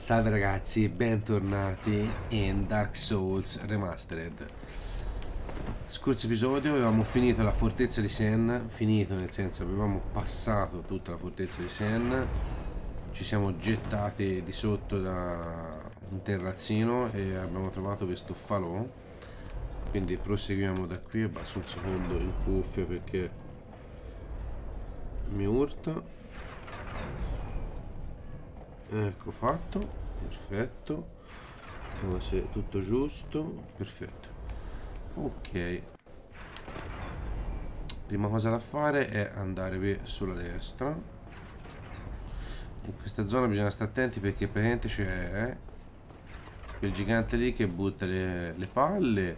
Salve ragazzi e bentornati in Dark Souls Remastered. Scorso episodio avevamo finito la fortezza di Sen, finito nel senso avevamo passato tutta la fortezza di Sen, ci siamo gettati di sotto da un terrazzino e abbiamo trovato questo falò, quindi proseguiamo da qui. E basta un secondo in cuffia perché mi urto. Ecco fatto, perfetto. Vediamo se è tutto giusto. Perfetto. Ok, prima cosa da fare è andare sulla destra. In questa zona bisogna stare attenti perché praticamente c'è quel gigante lì che butta le palle,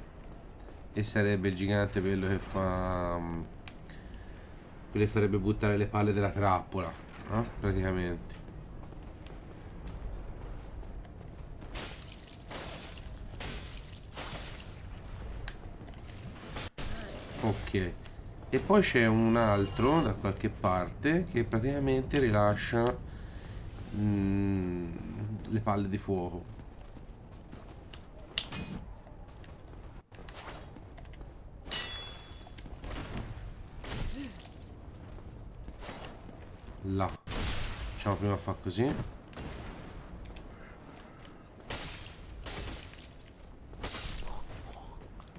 e sarebbe il gigante quello che fa, quello che farebbe buttare le palle della trappola, no? Praticamente. Ok, e poi c'è un altro da qualche parte che praticamente rilascia le palle di fuoco. Là facciamo prima a far così.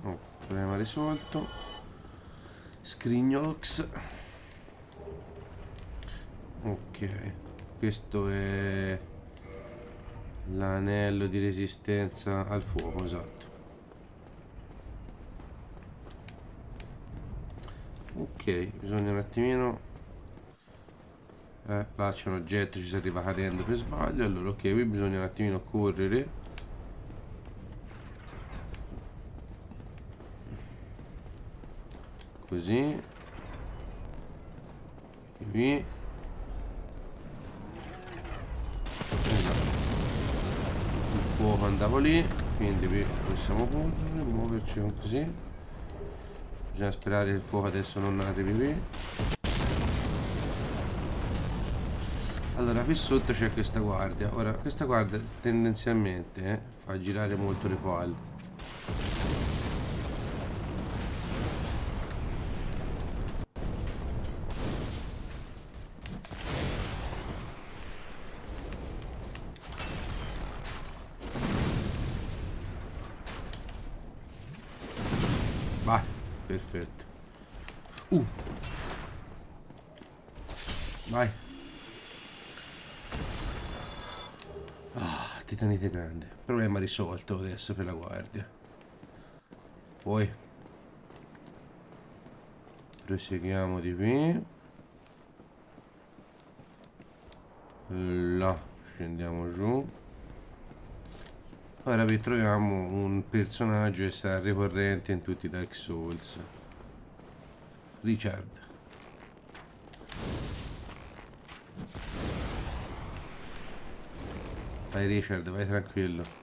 Oh, problema risolto. Scrignox. Ok, questo è l'anello di resistenza al fuoco, esatto. Ok, bisogna un attimino, là c'è un oggetto, ci si arriva cadendo per sbaglio. Allora ok, qui bisogna un attimino correre. Così, qui, il fuoco andava lì, quindi qui possiamo correre, muoverci così. Bisogna sperare che il fuoco adesso non arrivi qui. Allora qui sotto c'è questa guardia. Ora questa guardia tendenzialmente fa girare molto le palle. Perfetto. Vai. Ah, titanite grande. Problema risolto adesso per la guardia. Poi proseguiamo di qui. Là scendiamo giù. Ora vi troviamo un personaggio che sarà ricorrente in tutti i Dark Souls. Richard. Vai Richard, vai tranquillo.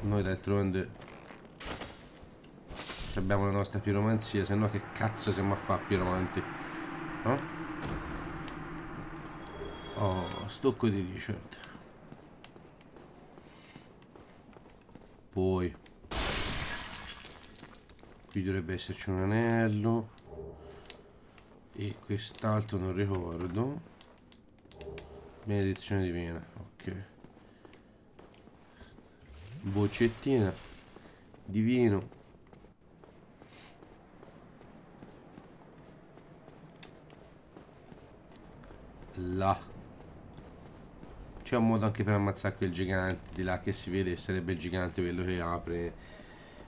Noi d'altronde abbiamo la nostra piromanzia, se no che cazzo siamo a fare piromanti, no? Oh, Stocco di Richard. Poi qui dovrebbe esserci un anello e quest'altro non ricordo. Benedizione divina, ok. Boccettina di vino. Là c'è un modo anche per ammazzare quel gigante di là che si vede, sarebbe il gigante quello che apre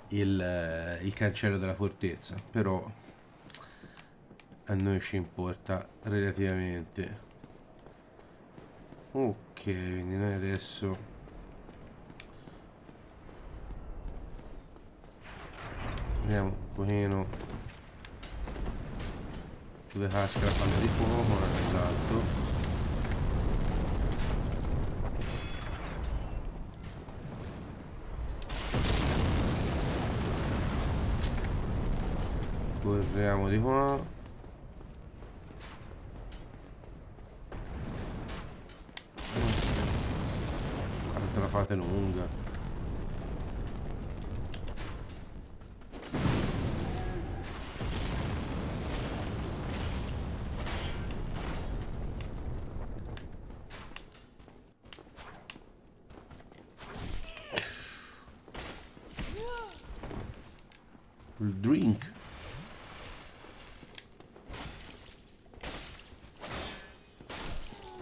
il cancello della fortezza, però a noi ci importa relativamente. Ok, quindi noi adesso vediamo un pochino dove casca la palla di fuoco, esatto. Corriamo di qua. Quanta la fate lunga. Il drink.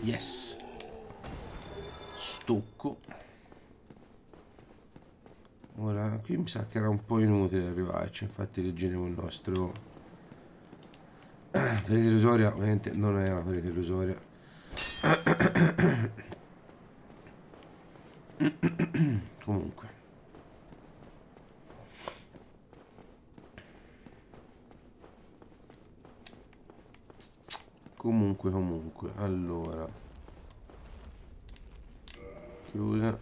Yes. Stocco. Ora qui mi sa che era un po' inutile arrivarci. Infatti leggeremo il nostro parete illusoria. Ovviamente non è una parete illusoria. Comunque comunque, allora chiusa.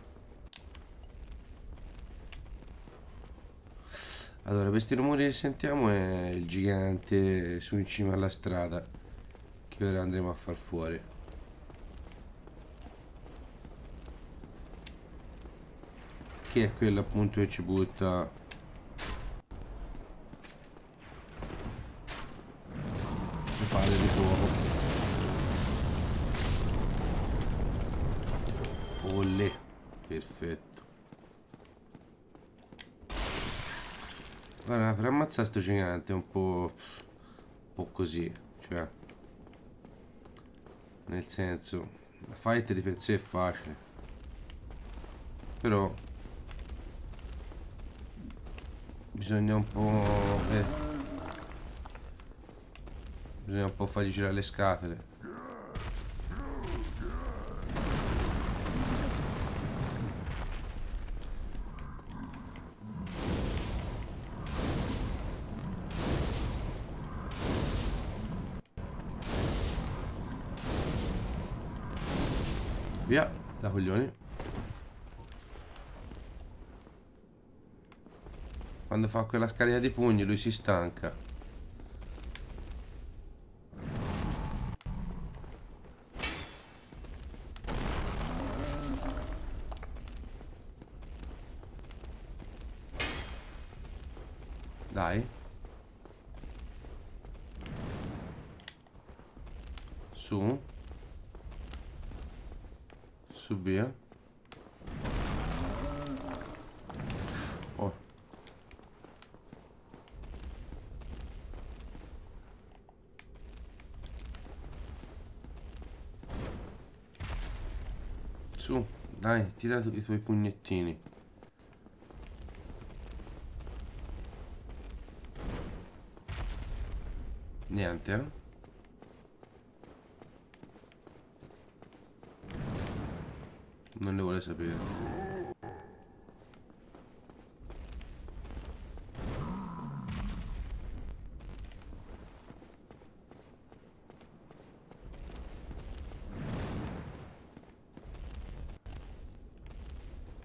Allora, questi rumori che sentiamo è il gigante su in cima alla strada che ora andremo a far fuori. Che è quello appunto che ci butta. Perfetto. Guarda, per ammazzare sto gigante è un po' così, cioè nel senso la fight di per sé è facile, però bisogna un po' fargli girare le scatole. Via, da coglioni. Quando fa quella scarica di pugni lui si stanca. Dai. Su. Su, via. Oh. Su, dai, tira i tuoi pugnettini. Niente, eh? Non ne vuole sapere.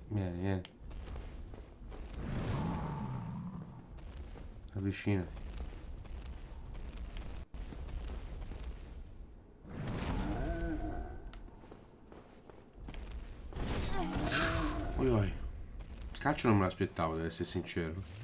Vieni, vieni. Avvicinati. Il calcio non me l'aspettavo, devo essere sincero.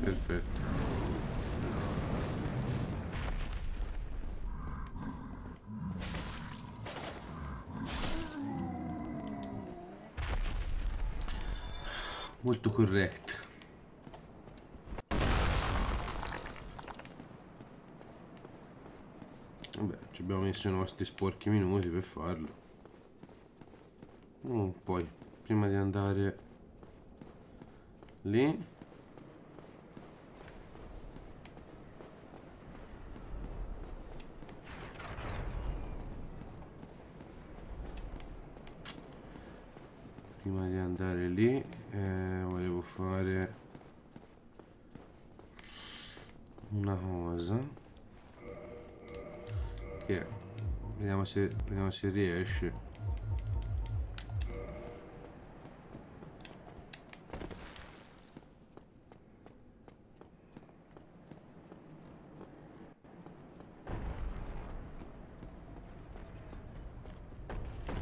Perfetto. Molto corretto. Vabbè, ci abbiamo messo i nostri sporchi minuti per farlo. Poi prima di andare Lì. Prima di andare lì volevo fare una cosa che vediamo se riesce.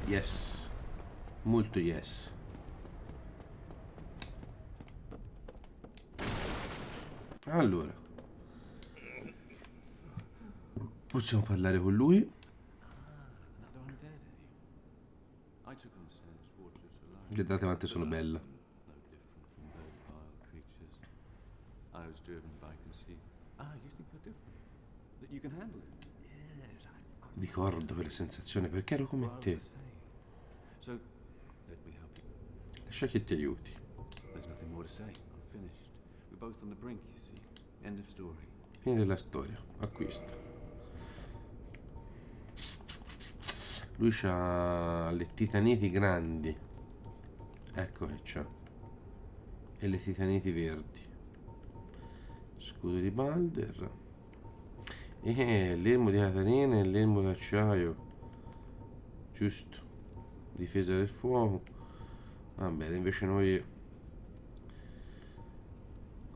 Yes, molto yes. Allora, possiamo parlare con lui. Guardate quanto sono bella. Ricordo quella sensazione perché ero come te. Lascia che ti aiuti. Fine della storia. Acquisto. Lui c'ha le titaniti grandi. Ecco che c'ha. E le titaniti verdi. Scudo di Balder. E l'elmo di Catarina e l'elmo d'acciaio. Giusto. Difesa del fuoco. Va bene, invece noi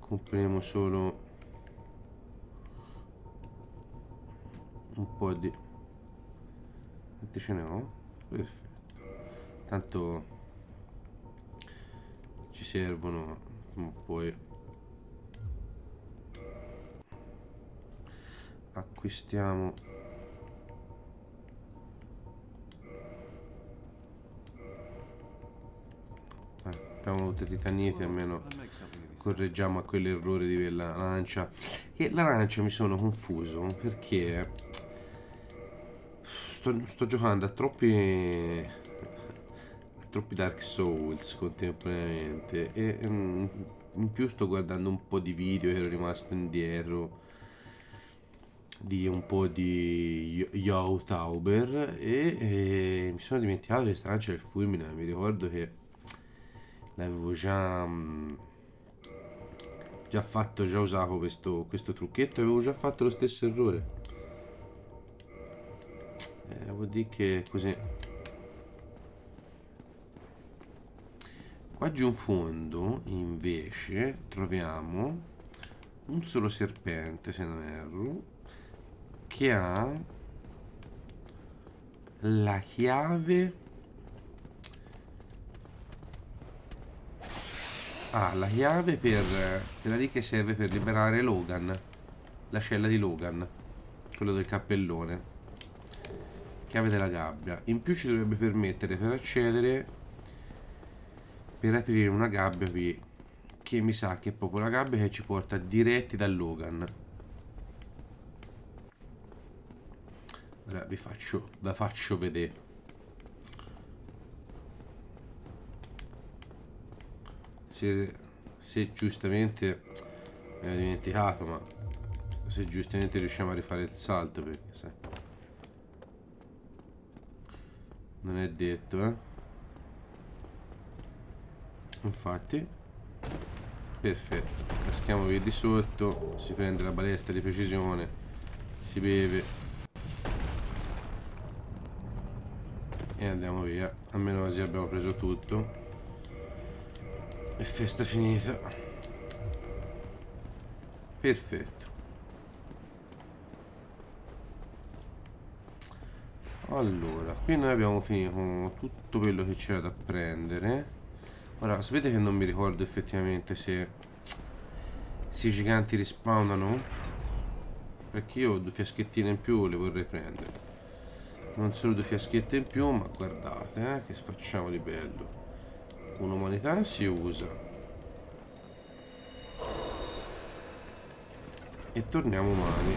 compriamo solo un po' di... Quanti ce ne ho? Perfetto. Tanto ci servono, ma poi acquistiamo tutte titanite, almeno correggiamo a quell'errore di quell'arancia. E l'arancia mi sono confuso perché sto giocando a troppi Dark Souls contemporaneamente e in più sto guardando un po' di video che ero rimasto indietro di un po' di Youtuber e mi sono dimenticato che questa arancia del fulmine. Mi ricordo che l'avevo già fatto, già usato questo trucchetto, avevo già fatto lo stesso errore. Vuol dire che così. Qua giù in fondo invece troviamo un solo serpente, se non erro, che ha la chiave. Ah, la chiave per quella lì che serve per liberare Logan, la cella di Logan, quello del cappellone. Chiave della gabbia. In più ci dovrebbe permettere per accedere, per aprire una gabbia qui, che mi sa che è proprio la gabbia che ci porta diretti da Logan. Ora la faccio vedere. Se giustamente me l'ho dimenticato, ma se giustamente riusciamo a rifare il salto, perché sai, non è detto, infatti. Perfetto, caschiamo via di sotto, si prende la balestra di precisione, si beve e andiamo via. Almeno così abbiamo preso tutto e festa finita. Perfetto. Allora, qui noi abbiamo finito tutto quello che c'era da prendere. Ora, sapete che non mi ricordo effettivamente se i giganti rispawnano, perché io ho 2 fiaschettine in più, le vorrei prendere. Non solo 2 fiaschette in più, ma guardate che facciamo di bello. Un'umanità si usa. E torniamo umani.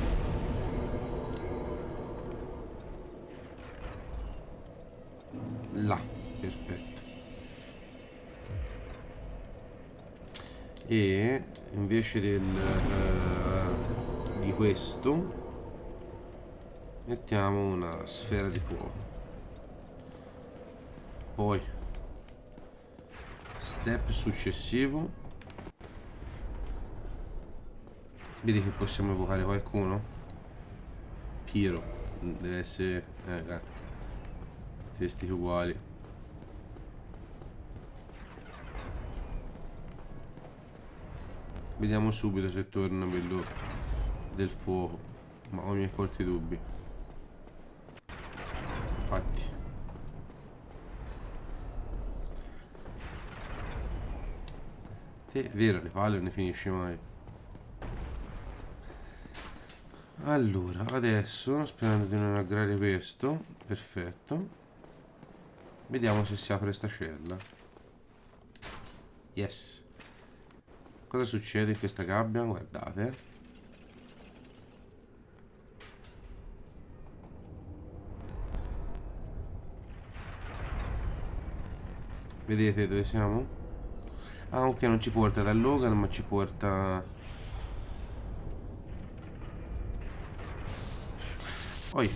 Là, perfetto. e invece del di questo mettiamo una sfera di fuoco. Poi step successivo, vedi che possiamo evocare qualcuno. Piro deve essere testi uguali. Vediamo subito se torna quello del fuoco, ma ho i miei forti dubbi. Infatti è vero, le palle non ne finisce mai. Allora adesso, sperando di non aggravare questo, perfetto, vediamo se si apre sta cella. Yes. Cosa succede in questa gabbia? Guardate. Vedete dove siamo? Ah ok, non ci porta da Logan, ma ci porta... Poi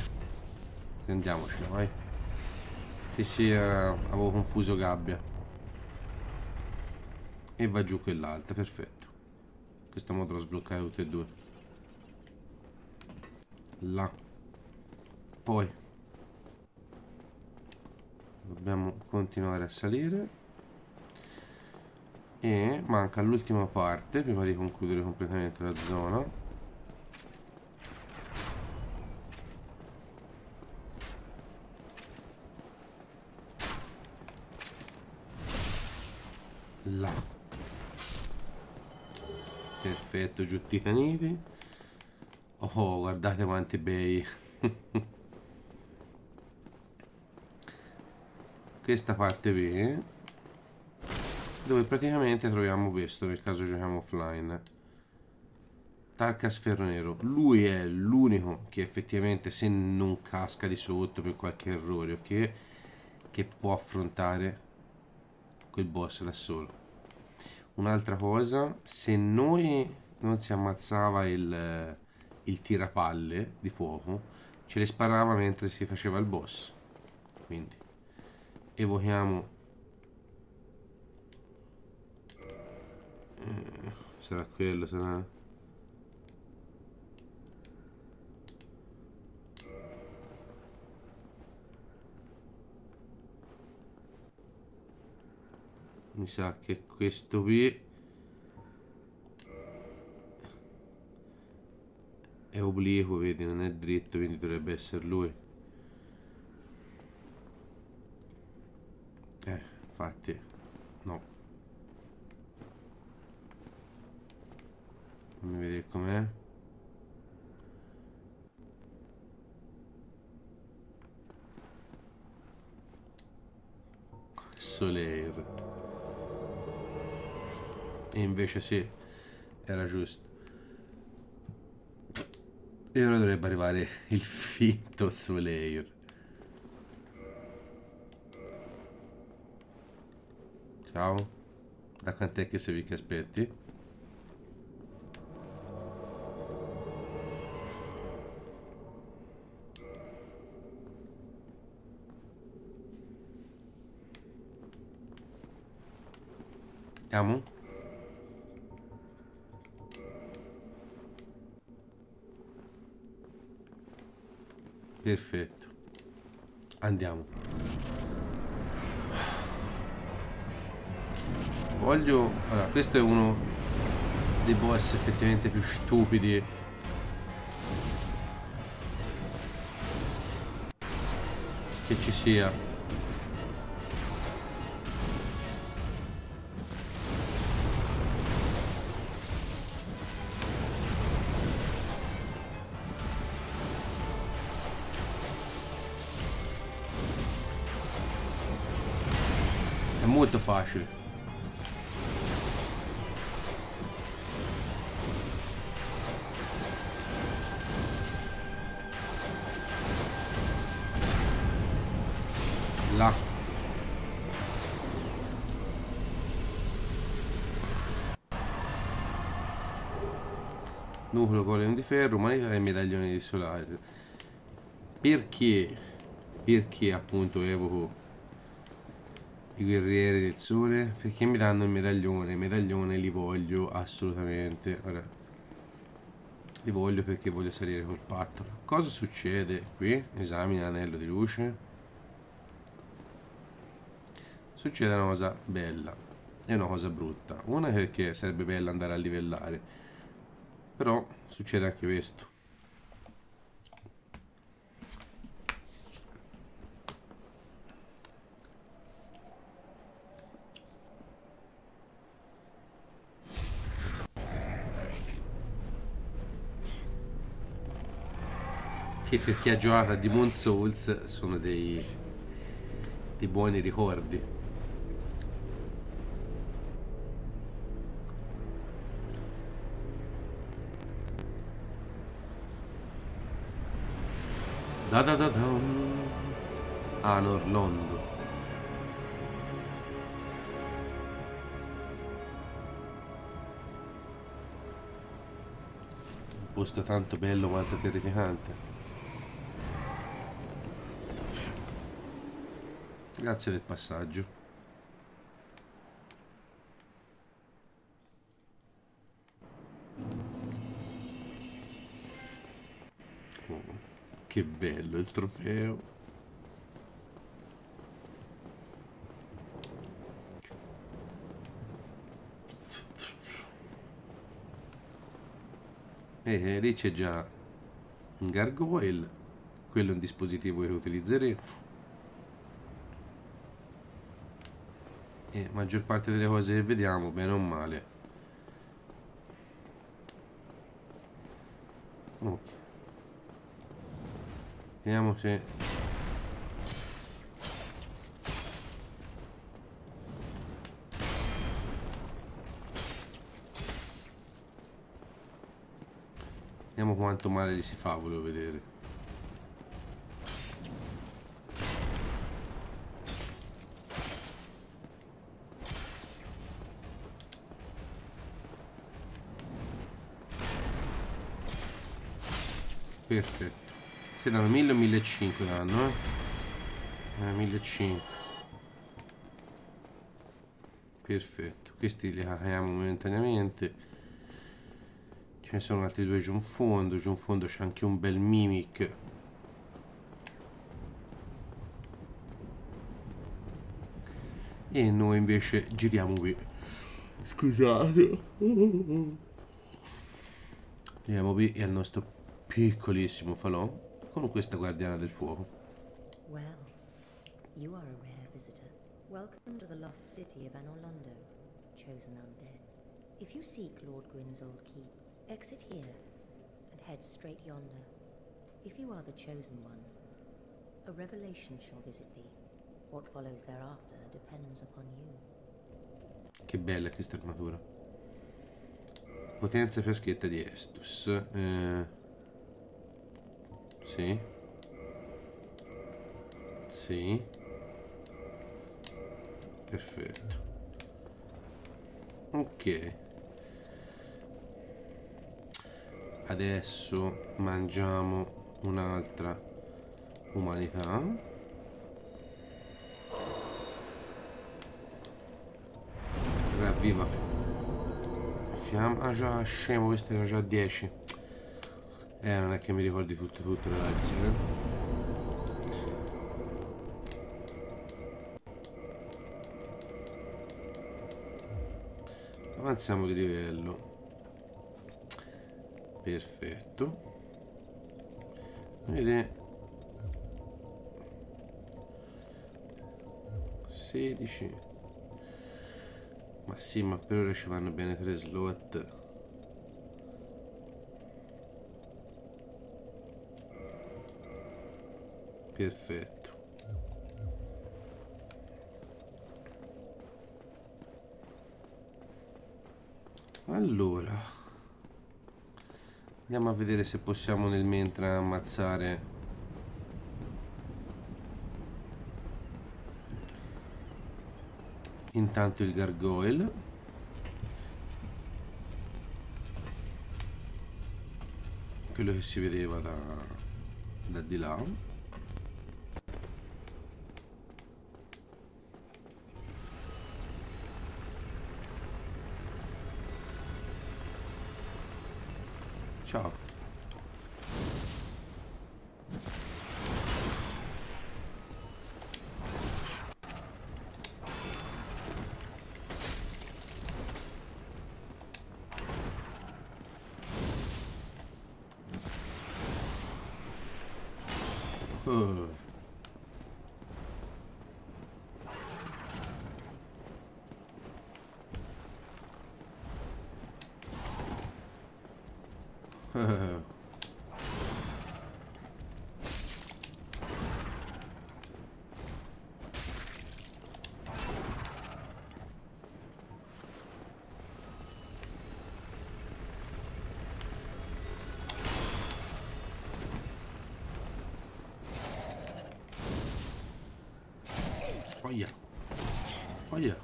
prendiamocela, vai. Che sia... avevo confuso gabbia. E va giù quell'altra, perfetto. In questo modo lo sbloccare tutte e due. Là. Poi dobbiamo continuare a salire. E manca l'ultima parte prima di concludere completamente la zona. Là. Perfetto, giù titaniti. Oh, guardate quanti bei. Questa parte qui, dove praticamente troviamo questo, nel caso giochiamo offline. Tarkas Ferronero. Lui è l'unico che effettivamente, se non casca di sotto per qualche errore, ok, che può affrontare quel boss da solo. Un'altra cosa, se noi non si ammazzava il tirapalle di fuoco, ce le sparava mentre si faceva il boss. Quindi evochiamo... sarà quello, sarà... Mi sa che questo qui è obliquo, vedi, non è dritto, quindi dovrebbe essere lui. Infatti, no. Fammi vedere com'è. Solaire. E invece sì, era giusto. E ora dovrebbe arrivare il finto Solaire. Ciao. Da quant'è che sei che aspetti? Andiamo? Perfetto, andiamo. Voglio... Allora, questo è uno dei boss effettivamente più stupidi. Che ci sia. Molto facile. Là. Nucleo Coleum di ferro, umanità e medaglione di Solaire. Perché? Perché appunto evoco i guerrieri del sole? Perché mi danno il medaglione. I medaglioni li voglio assolutamente. Ora, li voglio perché voglio salire col patto. Cosa succede qui? Esamina l'anello di luce. Succede una cosa bella e una cosa brutta. Una perché sarebbe bello andare a livellare, però succede anche questo. Che per chi ha giocato a Demon's Souls sono dei buoni ricordi. Da da da da. Anor Londo. Un posto tanto bello quanto terrificante. Grazie del passaggio. Che bello il trofeo. E lì c'è già un gargoyle. Quello è un dispositivo che utilizzeremo. E la maggior parte delle cose che vediamo, bene o male. Ok. Vediamo se... Vediamo quanto male gli si fa, volevo vedere. Perfetto. Se danno 1000 o 1500 danno, eh? 1500. Perfetto. Questi li cacchiamo momentaneamente. Ce ne sono altri due giù in fondo. Giù in fondo c'è anche un bel mimic. E noi invece giriamo qui. Scusate. Giriamo qui e al nostro piccolissimo falò. Con questa guardiana del fuoco. Well, you are a rare visitor. Welcome to the lost city of Anor Londo, chosen undead. If you seek Lord Gwyn's old keep, exit here and head straight yonder. If you are the chosen one, a revelation shall visit thee. What follows thereafter depends upon you. Che bella questa armatura. Potenza freschetta di Estus. Sì. Sì. Perfetto. Ok. Adesso mangiamo un'altra umanità. Ravviva fiamma. Ah già, scemo, questa era già 10. Non è che mi ricordi tutto ragazzi, eh? Avanziamo di livello. Perfetto. Vedete, 16. Ma sì, ma per ora ci vanno bene 3 slot. Perfetto. Allora andiamo a vedere se possiamo nel mentre ammazzare intanto il gargoyle. quello che si vedeva da di là. Ciao. Oia, oia. Non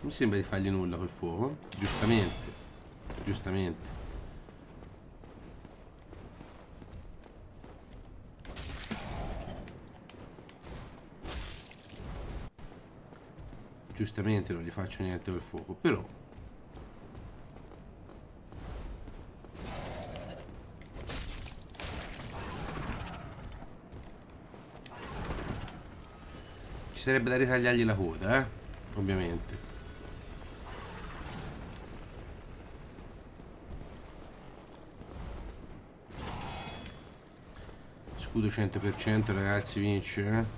mi sembra di fargli nulla col fuoco. Giustamente, giustamente. Giustamente non gli faccio niente col fuoco, però ci sarebbe da ritagliargli la coda, ovviamente. Scudo 100%, ragazzi, vince,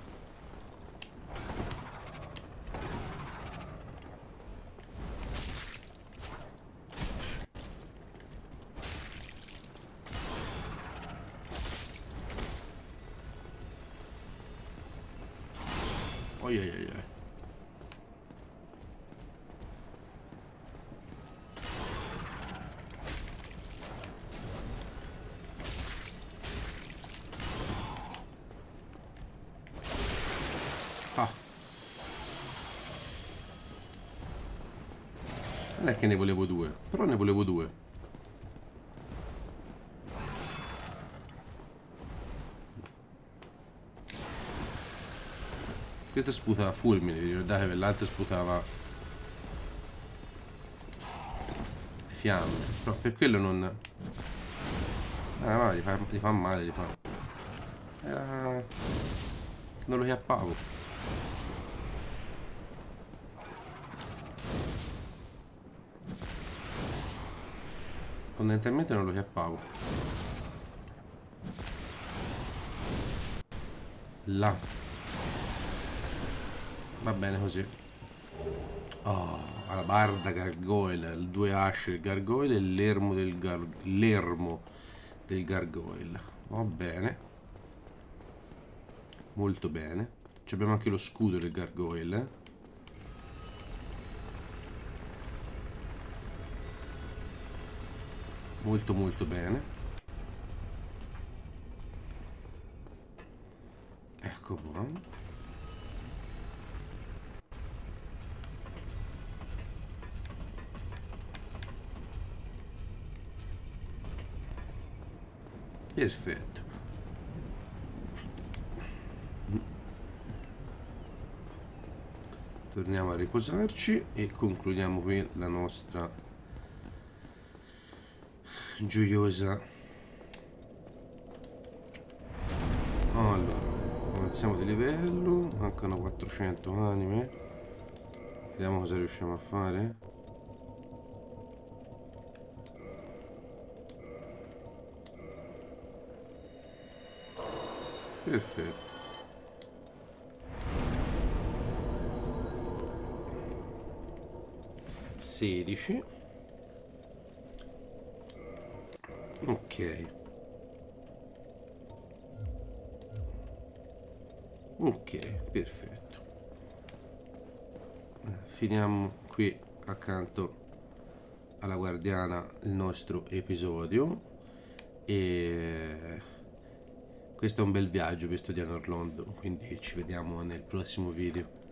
che ne volevo due, però ne volevo due. Questo sputava fulmine, vi ricordate che l'altro sputava le fiamme, però per quello non... Ah no, gli fa male, gli fa... non lo chiappavo. Fondamentalmente non lo chiappavo. Là. Va bene così. Oh, alla barda gargoyle, il 2 asce del gargoyle e l'ermo del gargoyle. Va bene. Molto bene. Abbiamo anche lo scudo del gargoyle, molto molto bene. Ecco qua. Perfetto. Torniamo a riposarci e concludiamo qui la nostra gioiosa. Allora, avanziamo di livello, mancano 400 anime. Vediamo cosa riusciamo a fare. Perfetto. Sedici. Ok. Ok, perfetto. Finiamo qui accanto alla guardiana il nostro episodio. E questo è un bel viaggio, questo di Anor Londo. Quindi ci vediamo nel prossimo video.